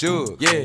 shook. Yeah.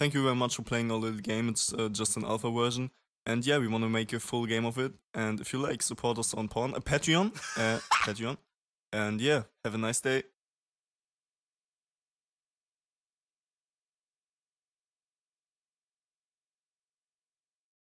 Thank you very much for playing our little game. It's just an alpha version, and yeah, we want to make a full game of it. And if you like, support us on Patreon, and yeah, have a nice day.